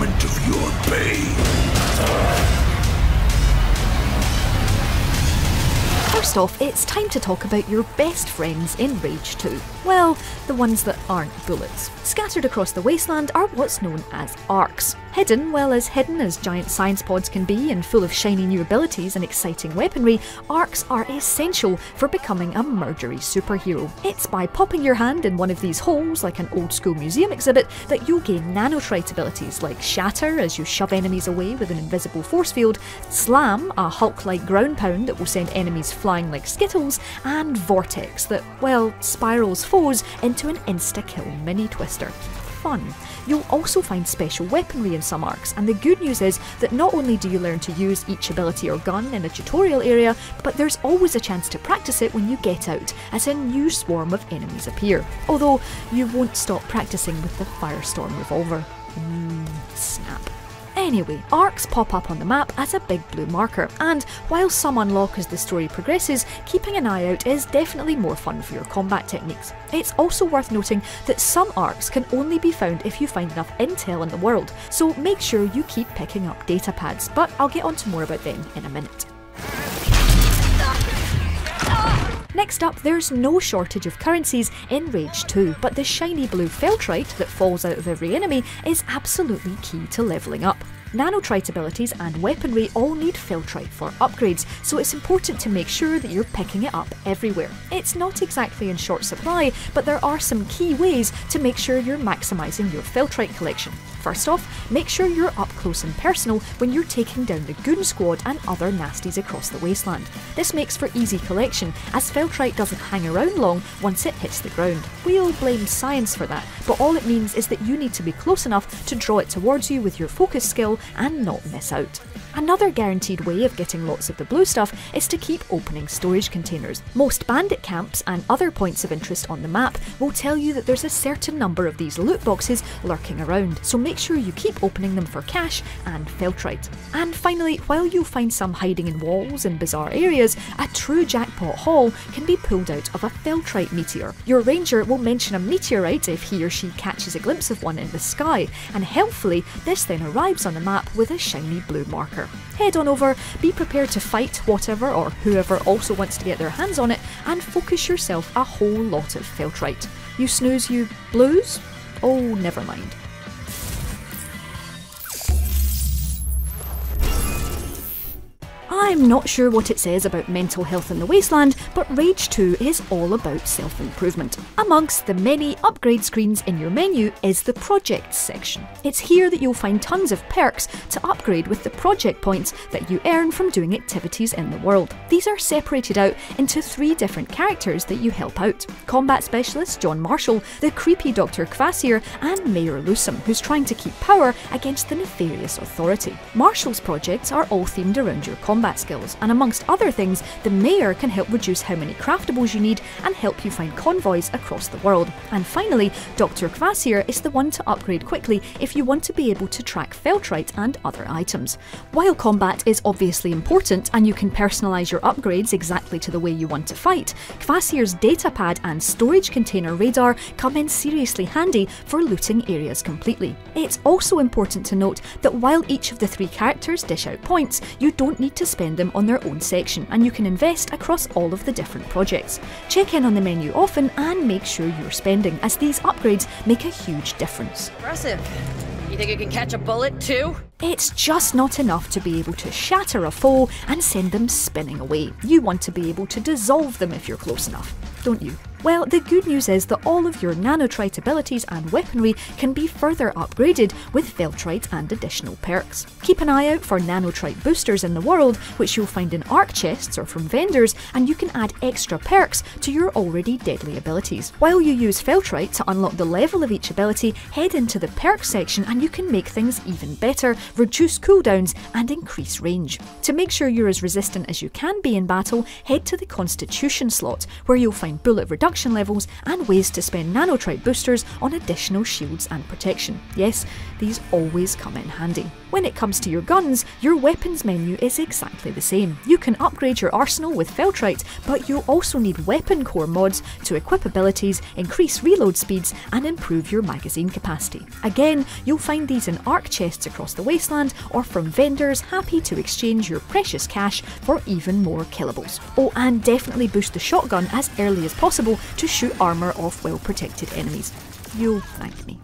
moment of your pain. First off, it's time to talk about your best friends in Rage 2. Well, the ones that aren't bullets. Scattered across the wasteland are what's known as arcs. Hidden, well, as hidden as giant science pods can be and full of shiny new abilities and exciting weaponry, arcs are essential for becoming a murdery superhero. It's by popping your hand in one of these holes, like an old school museum exhibit, that you'll gain Nanotrite abilities like Shatter as you shove enemies away with an invisible force field, Slam, a Hulk-like ground pound that will send enemies flying like Skittles, and Vortex that, well, spirals foes into an insta-kill mini-twister. Fun. You'll also find special weaponry in some arcs, and the good news is that not only do you learn to use each ability or gun in a tutorial area, but there's always a chance to practice it when you get out, as a new swarm of enemies appear. Although, you won't stop practicing with the Firestorm revolver. Snap. Anyway, arcs pop up on the map as a big blue marker, and while some unlock as the story progresses, keeping an eye out is definitely more fun for your combat techniques. It's also worth noting that some arcs can only be found if you find enough intel in the world, so make sure you keep picking up data pads, but I'll get on to more about them in a minute. Next up, there's no shortage of currencies in Rage 2, but the shiny blue Feltrite that falls out of every enemy is absolutely key to levelling up. Nanotrite abilities and weaponry all need Feltrite for upgrades, so it's important to make sure that you're picking it up everywhere. It's not exactly in short supply, but there are some key ways to make sure you're maximising your Feltrite collection. First off, make sure you're up close and personal when you're taking down the Goon Squad and other nasties across the wasteland. This makes for easy collection, as Feltrite doesn't hang around long once it hits the ground. We'll blame science for that, but all it means is that you need to be close enough to draw it towards you with your focus skill and not miss out. Another guaranteed way of getting lots of the blue stuff is to keep opening storage containers. Most bandit camps and other points of interest on the map will tell you that there's a certain number of these loot boxes lurking around, so make sure you keep opening them for cash and Feltrite. And finally, while you'll find some hiding in walls and bizarre areas, a true jackpot haul can be pulled out of a Feltrite meteor. Your ranger will mention a meteorite if he or she catches a glimpse of one in the sky, and helpfully this then arrives on the map with a shiny blue marker. Head on over, be prepared to fight whatever or whoever also wants to get their hands on it, and focus yourself a whole lot of Feltrite. You snooze, you blues? Oh, never mind. I'm not sure what it says about mental health in the wasteland, but Rage 2 is all about self-improvement. Amongst the many upgrade screens in your menu is the projects section. It's here that you'll find tons of perks to upgrade with the project points that you earn from doing activities in the world. These are separated out into three different characters that you help out: Combat Specialist John Marshall, the creepy Dr. Kvasir, and Mayor Lusom, who's trying to keep power against the nefarious authority. Marshall's projects are all themed around your combat skills, and amongst other things, the Mayor can help reduce how many craftables you need and help you find convoys across the world. And finally, Dr. Kvasir is the one to upgrade quickly if you want to be able to track Feltrite and other items. While combat is obviously important and you can personalise your upgrades exactly to the way you want to fight, Kvasir's datapad and storage container radar come in seriously handy for looting areas completely. It's also important to note that while each of the three characters dish out points, you don't need to spend them on their own section, and you can invest across all of the different projects. Check in on the menu often and make sure you're spending, as these upgrades make a huge difference. Impressive. You think you can catch a bullet too? It's just not enough to be able to shatter a foe and send them spinning away. You want to be able to dissolve them if you're close enough, don't you? Well, the good news is that all of your Nanotrite abilities and weaponry can be further upgraded with Feltrite and additional perks. Keep an eye out for Nanotrite boosters in the world, which you'll find in arc chests or from vendors, and you can add extra perks to your already deadly abilities. While you use Feltrite to unlock the level of each ability, head into the perks section and you can make things even better, reduce cooldowns and increase range. To make sure you're as resistant as you can be in battle, head to the Constitution slot, where you'll find bullet reduction levels and ways to spend Nanotrite boosters on additional shields and protection. Yes, these always come in handy. When it comes to your guns, your weapons menu is exactly the same. You can upgrade your arsenal with Feltrite, but you'll also need weapon core mods to equip abilities, increase reload speeds and improve your magazine capacity. Again, you'll find these in ARC chests across the wasteland or from vendors happy to exchange your precious cash for even more killables. Oh, and definitely boost the shotgun as early as possible to shoot armour off well protected enemies. You'll thank me.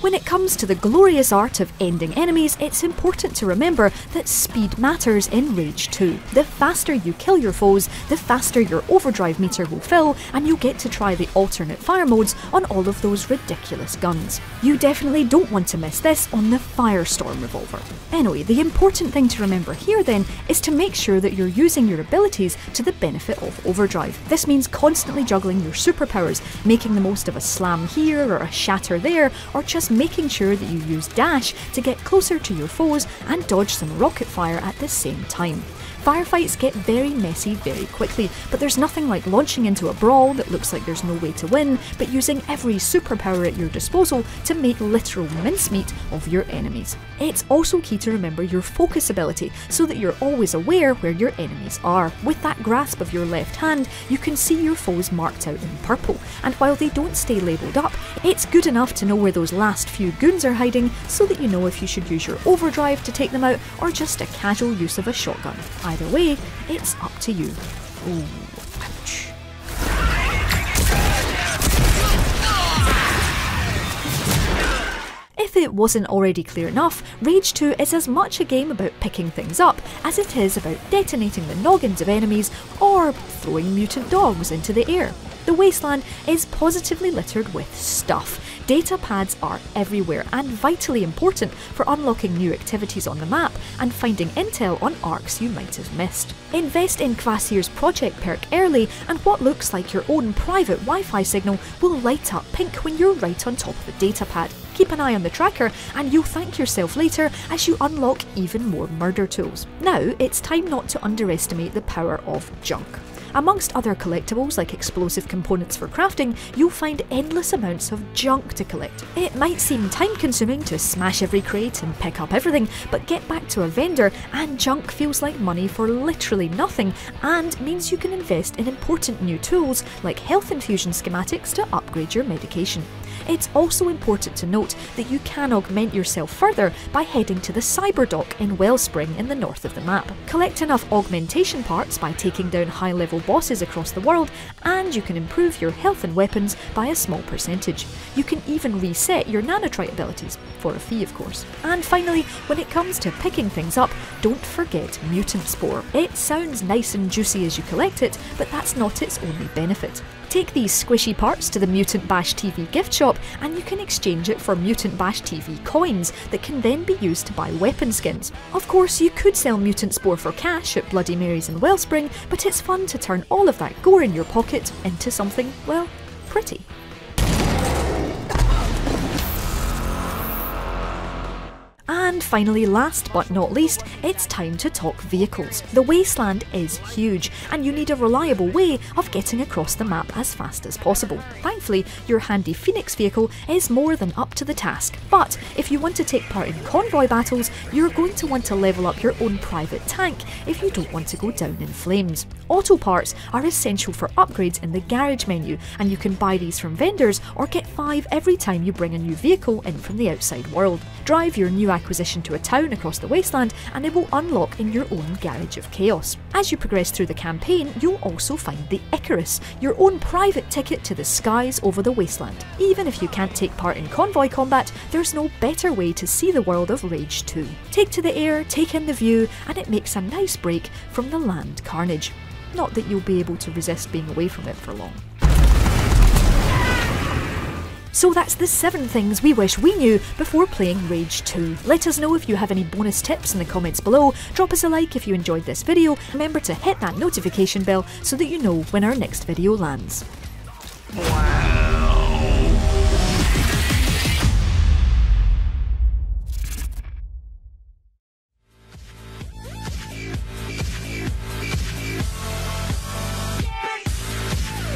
When it comes to the glorious art of ending enemies, it's important to remember that speed matters in Rage 2. The faster you kill your foes, the faster your overdrive meter will fill, and you'll get to try the alternate fire modes on all of those ridiculous guns. You definitely don't want to miss this on the Firestorm revolver. Anyway, the important thing to remember here then is to make sure that you're using your abilities to the benefit of overdrive. This means constantly juggling your superpowers, making the most of a slam here or a shatter there, or just making sure that you use dash to get closer to your foes and dodge some rocket fire at the same time. Firefights get very messy very quickly, but there's nothing like launching into a brawl that looks like there's no way to win, but using every superpower at your disposal to make literal mincemeat of your enemies. It's also key to remember your focus ability, so that you're always aware where your enemies are. With that grasp of your left hand, you can see your foes marked out in purple, and while they don't stay labelled up, it's good enough to know where those last few goons are hiding, so that you know if you should use your overdrive to take them out, or just a casual use of a shotgun. Either way, it's up to you. Ooh, ouch. If it wasn't already clear enough, Rage 2 is as much a game about picking things up as it is about detonating the noggins of enemies or throwing mutant dogs into the air. The wasteland is positively littered with stuff. Data pads are everywhere and vitally important for unlocking new activities on the map and finding intel on arcs you might have missed. Invest in Kvasir's project perk early and what looks like your own private Wi-Fi signal will light up pink when you're right on top of a data pad. Keep an eye on the tracker and you'll thank yourself later as you unlock even more murder tools. Now it's time not to underestimate the power of junk. Amongst other collectibles like explosive components for crafting, you'll find endless amounts of junk to collect. It might seem time consuming to smash every crate and pick up everything, but get back to a vendor and junk feels like money for literally nothing and means you can invest in important new tools like health infusion schematics to upgrade your medication. It's also important to note that you can augment yourself further by heading to the Cyber Dock in Wellspring in the north of the map. Collect enough augmentation parts by taking down high-level bosses across the world and you can improve your health and weapons by a small percentage. You can even reset your Nanotrite abilities, for a fee of course. And finally, when it comes to picking things up, don't forget Mutant Spore. It sounds nice and juicy as you collect it, but that's not its only benefit. Take these squishy parts to the Mutant Bash TV gift shop and you can exchange it for Mutant Bash TV coins that can then be used to buy weapon skins. Of course, you could sell Mutant Spore for cash at Bloody Mary's in Wellspring, but it's fun to turn all of that gore in your pocket into something, well, pretty. And finally, last but not least, it's time to talk vehicles. The wasteland is huge and you need a reliable way of getting across the map as fast as possible. Thankfully, your handy Phoenix vehicle is more than up to the task, but if you want to take part in convoy battles, you're going to want to level up your own private tank if you don't want to go down in flames. Auto parts are essential for upgrades in the garage menu and you can buy these from vendors or get 5 every time you bring a new vehicle in from the outside world. Drive your new acquisition to a town across the wasteland and it will unlock in your own Garage of Chaos. As you progress through the campaign, you'll also find the Icarus, your own private ticket to the skies over the wasteland. Even if you can't take part in convoy combat, there's no better way to see the world of Rage 2. Take to the air, take in the view, and it makes a nice break from the land carnage. Not that you'll be able to resist being away from it for long. So that's the 7 things we wish we knew before playing Rage 2. Let us know if you have any bonus tips in the comments below, drop us a like if you enjoyed this video, remember to hit that notification bell so that you know when our next video lands.